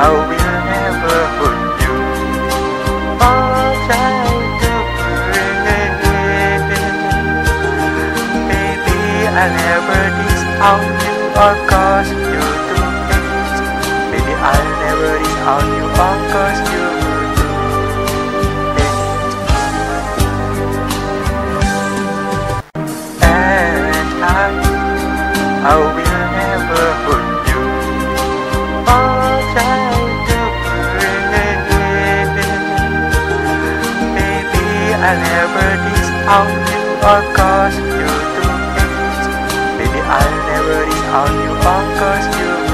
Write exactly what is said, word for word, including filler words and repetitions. I will never hurt you. All I do is baby, I never disown you or cause you to hate. Baby, I never disown you or cause you to hate. And I, I will never hurt you. All I do is baby, I never disown you or cause you to hate. Baby, I never disown you or cause you